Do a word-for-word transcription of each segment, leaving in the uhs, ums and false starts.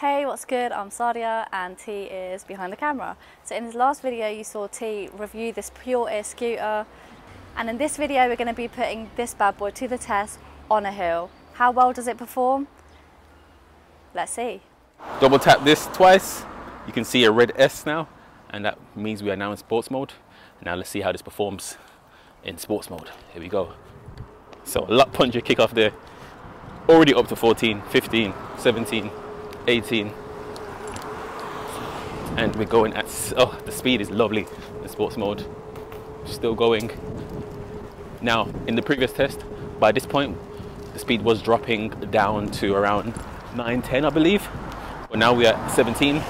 Hey, what's good? I'm Sadia and T is behind the camera. So in this last video you saw T review this Pure Air scooter, and in this video we're going to be putting this bad boy to the test on a hill. How well does it perform? Let's see. Double tap this twice, you can see a red S now, and that means we are now in sports mode. Now let's see how this performs in sports mode. Here we go. So a lot puncher kick off there, already up to fourteen, fifteen, seventeen, eighteen, and we're going at, oh, the speed is lovely in sports mode, still going. Now in the previous test, by this point the speed was dropping down to around nine, ten I believe, but now we are at seventeen,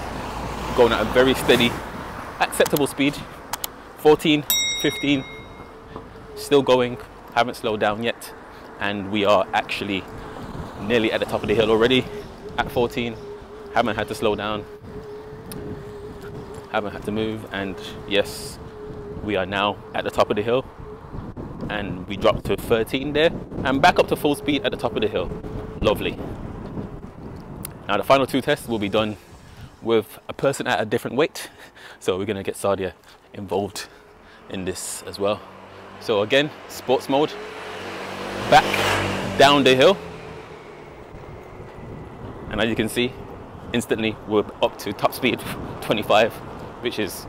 going at a very steady acceptable speed. Fourteen, fifteen, still going, haven't slowed down yet, and we are actually nearly at the top of the hill already. At fourteen, haven't had to slow down, haven't had to move, and yes, we are now at the top of the hill, and we dropped to thirteen there and back up to full speed at the top of the hill. Lovely. Now the final two tests will be done with a person at a different weight, so we're going to get Sadia involved in this as well. So again, sports mode, back down the hill. And as you can see, instantly we're up to top speed twenty-five, which is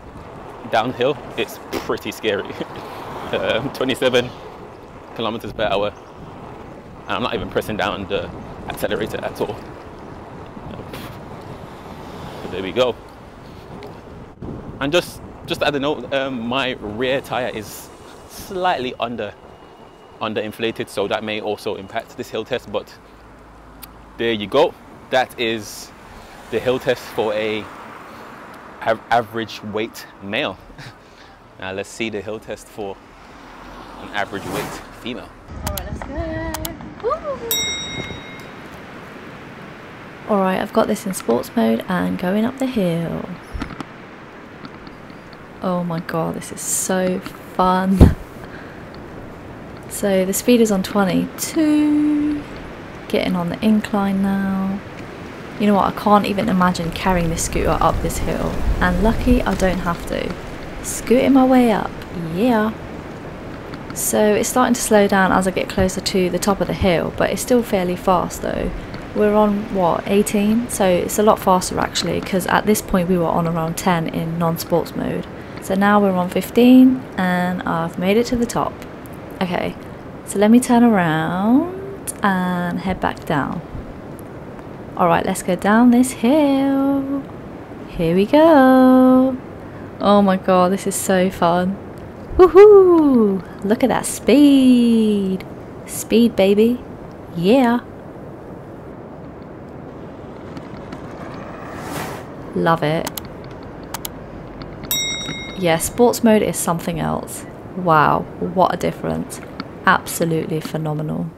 downhill. It's pretty scary. um, twenty-seven kilometers per hour. And I'm not even pressing down the accelerator at all. So there we go. And just just as a note, um, my rear tire is slightly under underinflated, so that may also impact this hill test. But there you go. That is the hill test for a average weight male. Now let's see the hill test for an average weight female. All right, let's go. Woo! All right, I've got this in sports mode and going up the hill. Oh my God, this is so fun. So the speed is on twenty-two, getting on the incline now. You know what, I can't even imagine carrying this scooter up this hill, and lucky I don't have to. Scooting my way up, yeah. So it's starting to slow down as I get closer to the top of the hill, but it's still fairly fast though. We're on, what, eighteen? So it's a lot faster actually, because at this point we were on around ten in non-sports mode. So now we're on fifteen and I've made it to the top. Okay, so let me turn around and head back down. Alright, let's go down this hill. Here we go. Oh my God, this is so fun. Woohoo! Look at that speed. Speed, baby. Yeah. Love it. Yeah, sports mode is something else. Wow, what a difference. Absolutely phenomenal.